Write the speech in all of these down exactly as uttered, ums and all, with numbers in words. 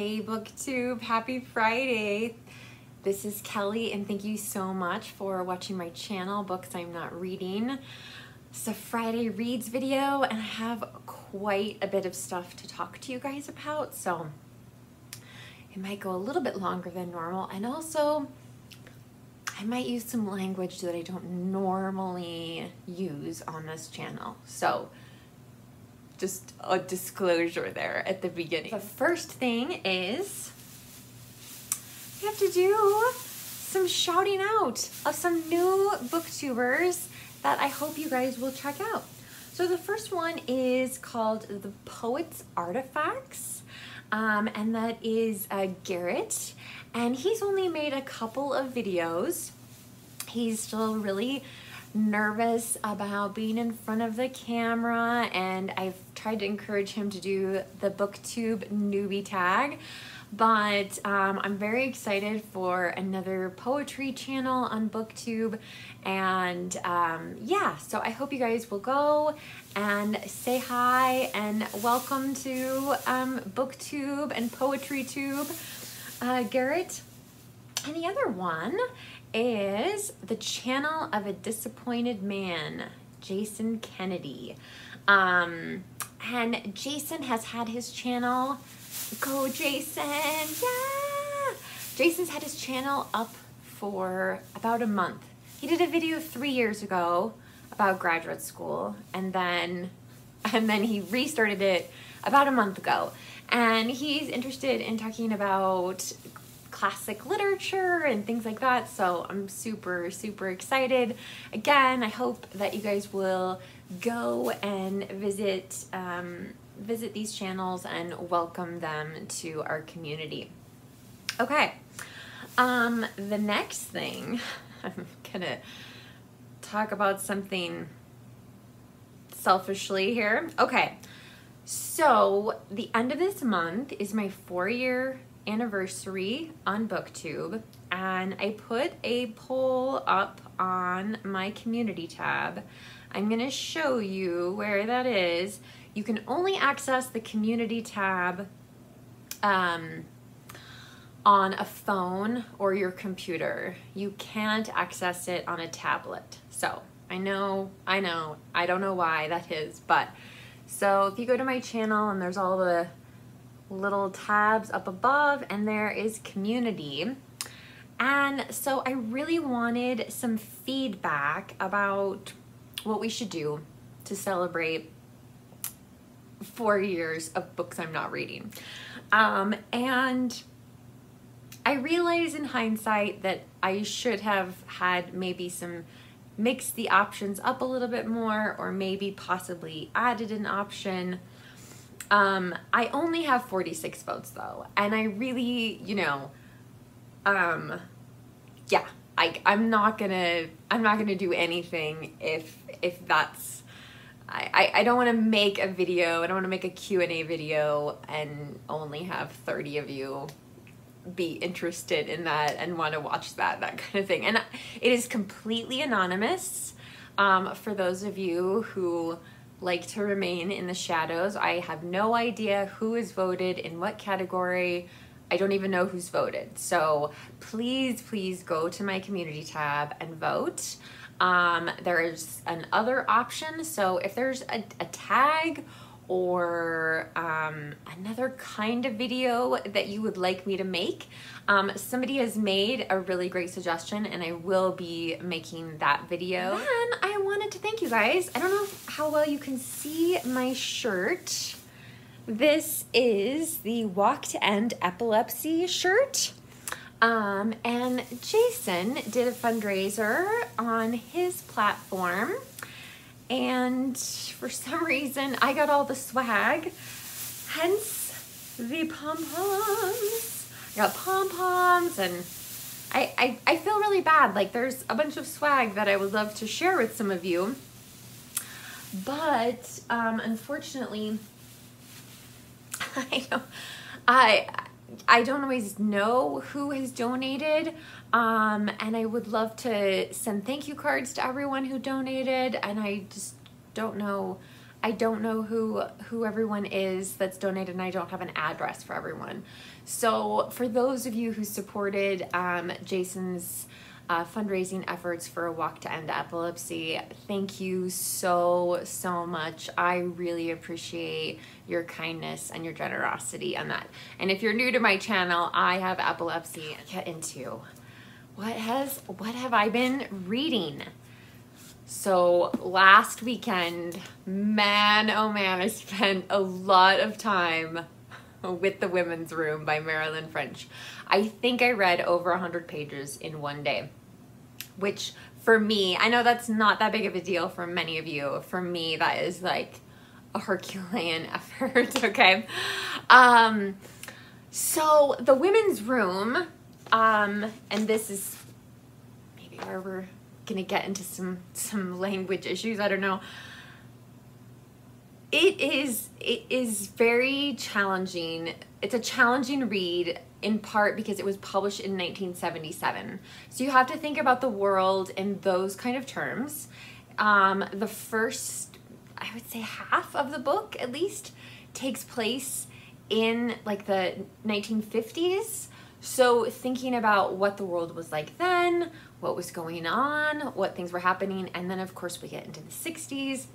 Hey Booktube, happy Friday. This is Kelly and thank you so much for watching my channel, Books I'm Not Reading. It's a Friday Reads video and I have quite a bit of stuff to talk to you guys about, so it might go a little bit longer than normal, and also I might use some language that I don't normally use on this channel. So just a disclosure there at the beginning. The first thing is we have to do some shouting out of some new booktubers that I hope you guys will check out. So the first one is called The Poet's Artifacts, um, and that is uh, Garrett, and he's only made a couple of videos. He's still really nervous about being in front of the camera, and I've tried to encourage him to do the Booktube newbie tag, but um, I'm very excited for another poetry channel on Booktube, and um, yeah, so I hope you guys will go and say hi and welcome to um, Booktube and Poetry Tube, uh, Garrett. And the other one is the channel of A Disappointed Man, Jason Kennedy. Um, and Jason has had his channel, go Jason, yeah! Jason's had his channel up for about a month. He did a video three years ago about graduate school, and then, and then he restarted it about a month ago. And he's interested in talking about classic literature and things like that, so I'm super super excited. Again, I hope that you guys will go and visit um, visit these channels and welcome them to our community. Okay, um, the next thing I'm gonna talk about something selfishly here. Okay, so the end of this month is my four-year anniversary on Booktube, and I put a poll up on my community tab. I'm gonna show you where that is. You can only access the community tab um, on a phone or your computer. You can't access it on a tablet. So I know, I know, I don't know why that is, but so if you go to my channel and there's all the little tabs up above, and there is community. And so I really wanted some feedback about what we should do to celebrate four years of Books I'm Not Reading. Um, and I realize in hindsight that I should have had maybe some, mixed the options up a little bit more, or maybe possibly added an option. Um, I only have forty-six votes though, and I really, you know, um, yeah, I, I'm not gonna, I'm not gonna do anything if, if that's, I, I, I don't wanna make a video, I don't wanna make a Q and A video and only have thirty of you be interested in that and wanna watch that, that kind of thing. And it is completely anonymous, um, for those of you who like to remain in the shadows. I have no idea who is voted in what category. I don't even know who's voted. So please, please go to my community tab and vote. Um, there is another option. So if there's a, a tag or um, another kind of video that you would like me to make, um, somebody has made a really great suggestion and I will be making that video. Then I wanted to thank you guys. I don't know if, how well you can see my shirt. This is the Walk to End Epilepsy shirt. Um, and Jason did a fundraiser on his platform, and for some reason I got all the swag, hence the pom-poms. I got pom-poms, and I, I, I feel really bad. Like, there's a bunch of swag that I would love to share with some of you, but um, unfortunately, I don't, I, I don't always know who has donated, um, and I would love to send thank you cards to everyone who donated, and I just don't know, I don't know who who everyone is that's donated, and I don't have an address for everyone. So for those of you who supported um, Jason's uh, fundraising efforts for A Walk to End Epilepsy, thank you so, so much. I really appreciate your kindness and your generosity on that. And if you're new to my channel, I have epilepsy. Get into what has what have I been reading? So last weekend, man, oh man, I spent a lot of time with The Women's Room by Marilyn French. I think I read over one hundred pages in one day, which for me, I know that's not that big of a deal for many of you. For me, that is like a Herculean effort, okay? Um, so The Women's Room, um, and this is maybe where we're gonna get into some some language issues, I don't know. It is it is very challenging. It's a challenging read, in part because it was published in nineteen seventy-seven. So you have to think about the world in those kind of terms. Um, the first, I would say half of the book at least, takes place in like the nineteen fifties. So thinking about what the world was like then, what was going on, what things were happening, and then of course we get into the sixties,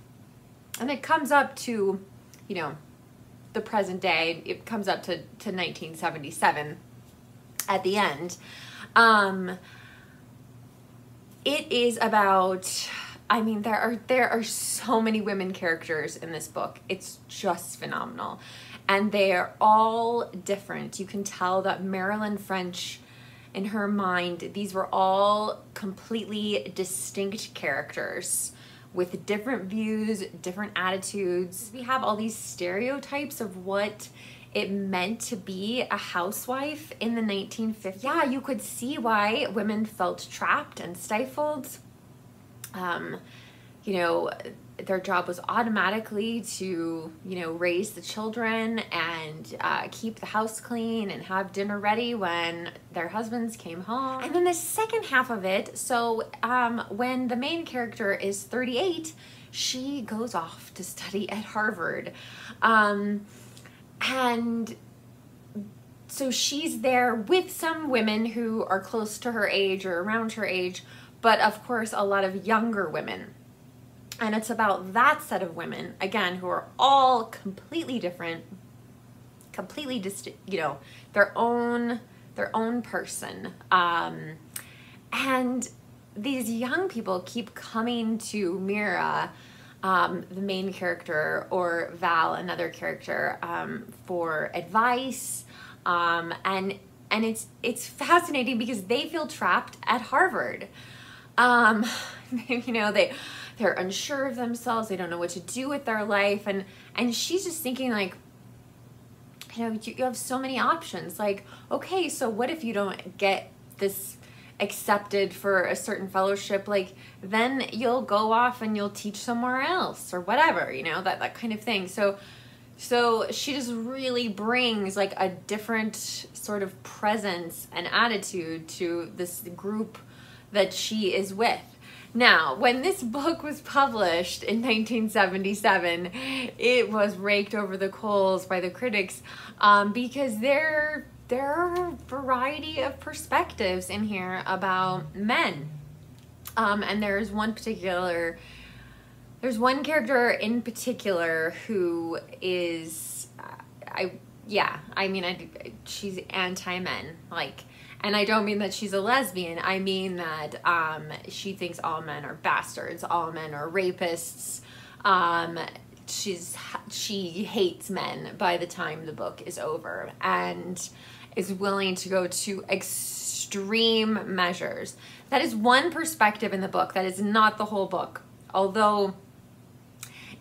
and it comes up to, you know, the present day. It comes up to, to nineteen seventy-seven at the end. Um, it is about, I mean, there are, there are so many women characters in this book. It's just phenomenal. And they are all different. You can tell that Marilyn French, in her mind, these were all completely distinct characters with different views, different attitudes. We have all these stereotypes of what it meant to be a housewife in the nineteen fifties. Yeah, you could see why women felt trapped and stifled. Um, you know, their job was automatically to, you know, raise the children and uh, keep the house clean and have dinner ready when their husbands came home. And then the second half of it, so um, when the main character is thirty-eight, she goes off to study at Harvard. Um, and so she's there with some women who are close to her age or around her age, but of course a lot of younger women. And it's about that set of women, again, who are all completely different, completely distinct, you know, their own, their own person. Um, and these young people keep coming to Mira, um, the main character, or Val, another character, um, for advice. Um, and and it's, it's fascinating because they feel trapped at Harvard. Um, you know, they... they're unsure of themselves, they don't know what to do with their life, and and she's just thinking, like, you know, you, you have so many options. Like, okay, so what if you don't get this accepted for a certain fellowship? Like, then you'll go off and you'll teach somewhere else or whatever, you know, that, that kind of thing. So so she just really brings like a different sort of presence and attitude to this group that she is with. Now, when this book was published in nineteen seventy-seven, it was raked over the coals by the critics um, because there, there are a variety of perspectives in here about men. Um, and there's one particular, there's one character in particular who is, I yeah, I mean, I, she's anti-men, like. And I don't mean that she's a lesbian. I mean that um, she thinks all men are bastards, all men are rapists. Um, she's she hates men by the time the book is over, and is willing to go to extreme measures. That is one perspective in the book. That is not the whole book. Although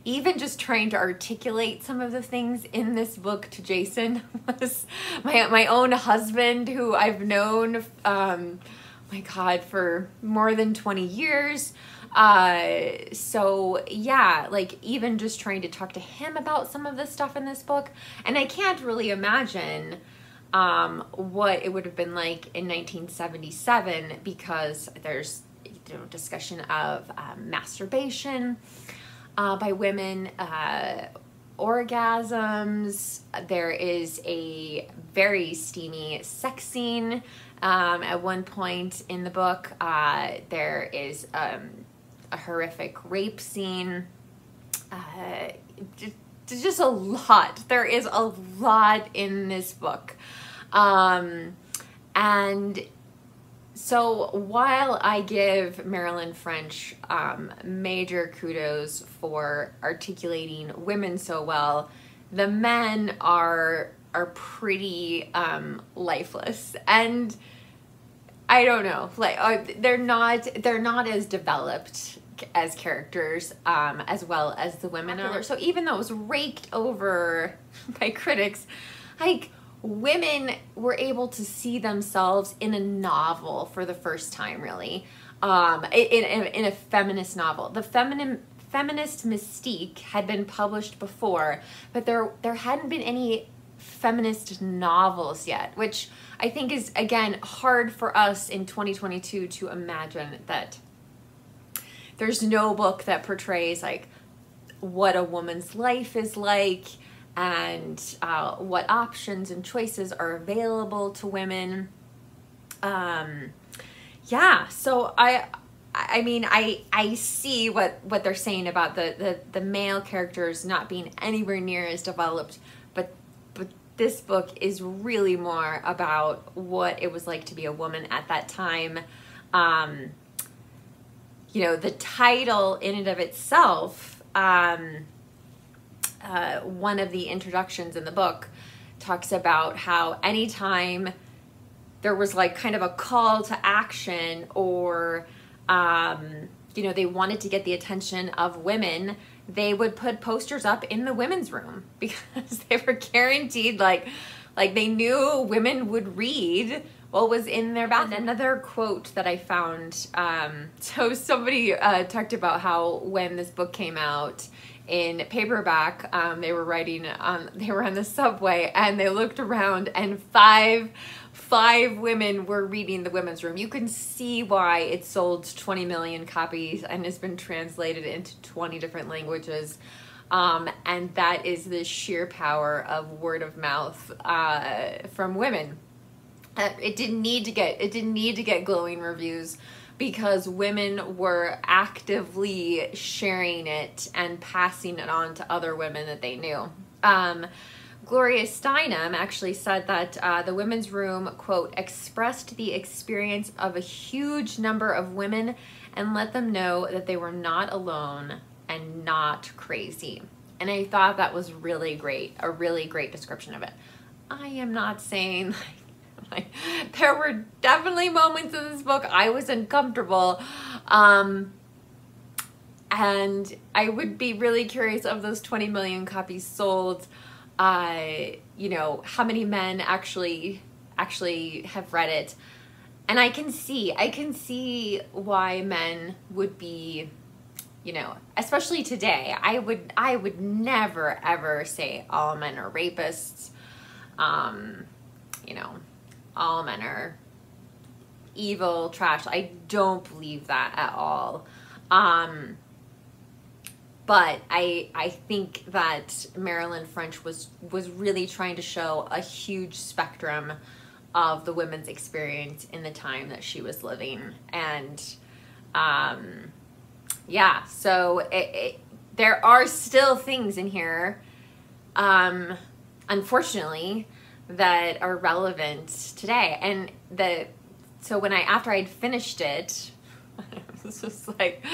even just trying to articulate some of the things in this book to Jason was my, my own husband, who I've known, um, my God, for more than twenty years. Uh, so yeah, like even just trying to talk to him about some of the stuff in this book. And I can't really imagine um, what it would have been like in nineteen seventy-seven, because there's, you know, discussion of um, masturbation, uh, by women, uh, orgasms. There is a very steamy sex scene um, at one point in the book. Uh, there is um, a horrific rape scene. Uh, just a lot. There is a lot in this book. Um, and so while I give Marilyn French um, major kudos for articulating women so well, the men are are pretty um, lifeless, and I don't know, like uh, they're not they're not as developed as characters um, as well as the women are. So even though it was raked over by critics, like, women were able to see themselves in a novel for the first time, really, um, in, in, in a feminist novel. The feminine, Feminist Mystique had been published before, but there, there hadn't been any feminist novels yet, which I think is, again, hard for us in twenty twenty-two to imagine that there's no book that portrays, like, what a woman's life is like, and uh, what options and choices are available to women. Um, yeah, so I, I mean, I, I see what, what they're saying about the, the, the male characters not being anywhere near as developed, but, but this book is really more about what it was like to be a woman at that time. Um, you know, the title in and of itself, um, Uh, one of the introductions in the book talks about how anytime there was like kind of a call to action, or, um, you know, they wanted to get the attention of women, they would put posters up in the women's room, because they were guaranteed, like, like they knew women would read what was in their bathroom. Another quote that I found, um, so somebody uh, talked about how when this book came out, in paperback, um, they were riding on, they were on the subway, and they looked around, and five, five women were reading The Women's Room. You can see why it sold twenty million copies and has been translated into twenty different languages. Um, and that is the sheer power of word of mouth, uh, from women. Uh, it didn't need to get, it didn't need to get glowing reviews, because women were actively sharing it and passing it on to other women that they knew. Um, Gloria Steinem actually said that uh, The Women's Room, quote, expressed the experience of a huge number of women and let them know that they were not alone and not crazy. And I thought that was really great, a really great description of it. I am not saying, like, Like, there were definitely moments in this book I was uncomfortable, um, and I would be really curious, of those twenty million copies sold, uh, you know, how many men actually actually have read it. And I can see, I can see why men would be, you know, especially today. I would I would never ever say all men are rapists, um, you know. All men are evil, trash. I don't believe that at all. Um, but I I think that Marilyn French was, was really trying to show a huge spectrum of the women's experience in the time that she was living. And um, yeah, so it, it, there are still things in here, um, unfortunately, that are relevant today. And the so when I after I'd finished it, I was just like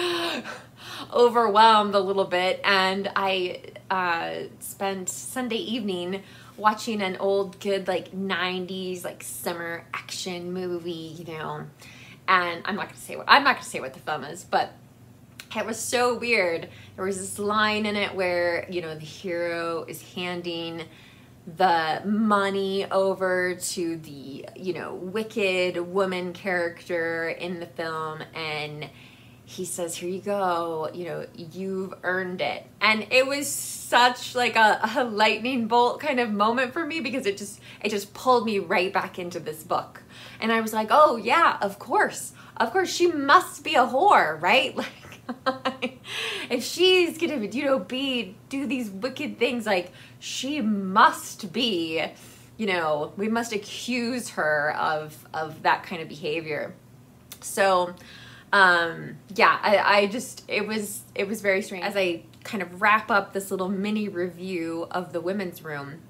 overwhelmed a little bit, and I uh, spent Sunday evening watching an old good like nineties like summer action movie, you know. And I'm not gonna say what I'm not gonna say what the film is, but it was so weird. There was this line in it where, you know, the hero is handing the money over to the, you know, wicked woman character in the film, and he says, here you go, you know, you've earned it. And it was such like a, a lightning bolt kind of moment for me, because it just it just pulled me right back into this book. And I was like, oh yeah, of course of course she must be a whore, right? Like If she's gonna, you know, be, do these wicked things, like, she must be, you know, we must accuse her of, of that kind of behavior. So, um, yeah, I, I just, it was, it was very strange. As I kind of wrap up this little mini review of The Women's Room,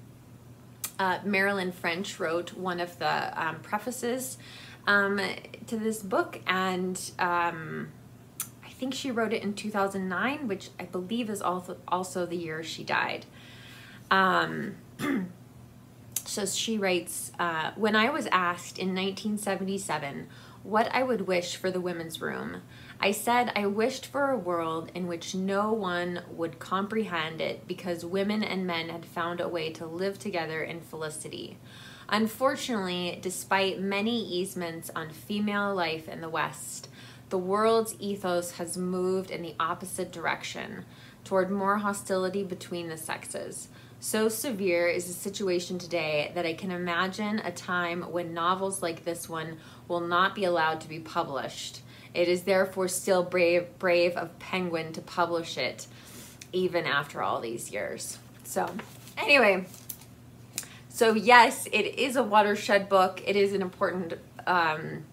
uh, Marilyn French wrote one of the um, prefaces um, to this book, and um, I think she wrote it in two thousand nine, which I believe is also, also the year she died. Um, so she writes, uh, when I was asked in nineteen seventy-seven what I would wish for The Women's Room, I said I wished for a world in which no one would comprehend it because women and men had found a way to live together in felicity. Unfortunately, despite many easements on female life in the West, the world's ethos has moved in the opposite direction, toward more hostility between the sexes. So severe is the situation today that I can imagine a time when novels like this one will not be allowed to be published. It is therefore still brave, brave of Penguin to publish it, even after all these years. So anyway, so yes, it is a watershed book. It is an important um,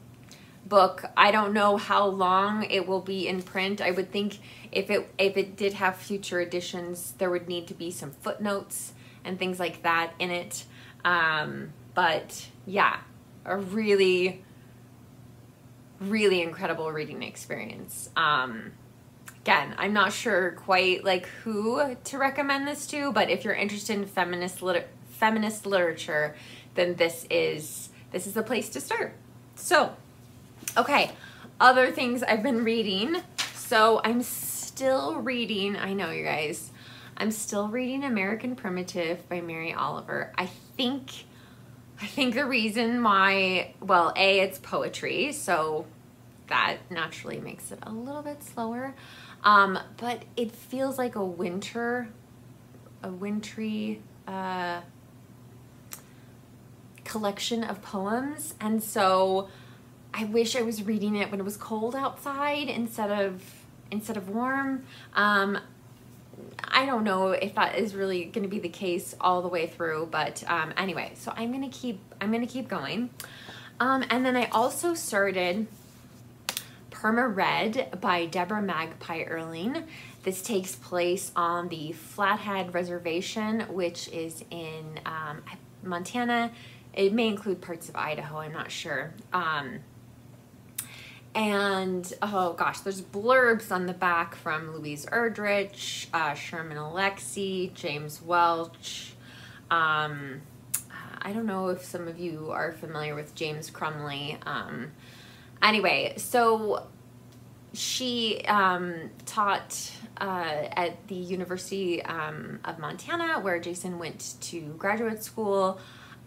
book. I don't know how long it will be in print. I would think if it, if it did have future editions, there would need to be some footnotes and things like that in it. Um, but yeah, a really... really incredible reading experience. Um, again, I'm not sure quite like who to recommend this to, but if you're interested in feminist liter feminist literature, then this is this is the place to start. So, okay, other things I've been reading. So I'm still reading, I know you guys, I'm still reading American Primitive by Mary Oliver. I think I think the reason why, well, A, it's poetry, so that naturally makes it a little bit slower. Um, but it feels like a winter, a wintry uh, collection of poems. And so I wish I was reading it when it was cold outside instead of, instead of warm. Um, I don't know if that is really going to be the case all the way through, but um, anyway, so I'm going to keep, I'm going to keep going. Um, and then I also started Perma Red by Deborah Magpie Earling. This takes place on the Flathead Reservation, which is in um, Montana. It may include parts of Idaho, I'm not sure. Um, And, oh gosh, there's blurbs on the back from Louise Erdrich, uh, Sherman Alexie, James Welch. Um, I don't know if some of you are familiar with James Crumley. Um, anyway, so she um, taught uh, at the University um, of Montana, where Jason went to graduate school.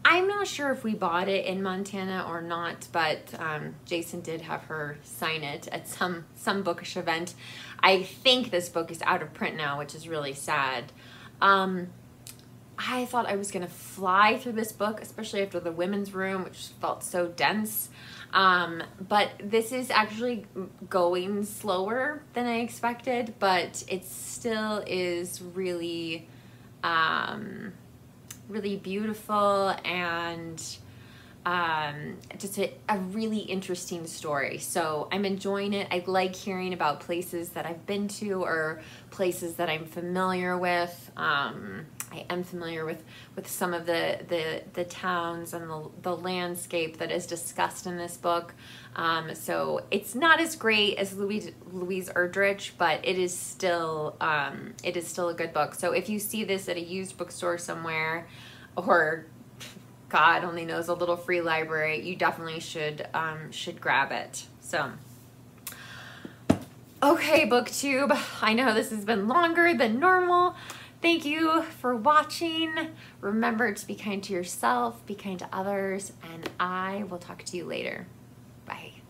I'm not sure if we bought it in Montana or not, but um, Jason did have her sign it at some, some bookish event. I think this book is out of print now, which is really sad. Um, I thought I was going to fly through this book, especially after The Women's Room, which felt so dense. Um, but this is actually going slower than I expected, but it still is really... Um, really beautiful and um, just a, a really interesting story. So I'm enjoying it. I like hearing about places that I've been to or places that I'm familiar with. Um, I am familiar with, with some of the, the, the towns and the, the landscape that is discussed in this book. Um, so it's not as great as Louise, Louise Erdrich, but it is still um, it is still a good book. So if you see this at a used bookstore somewhere, or God only knows, a little free library, you definitely should um, should grab it. So. Okay, BookTube, I know this has been longer than normal. Thank you for watching. Remember to be kind to yourself, be kind to others, and I will talk to you later. Bye.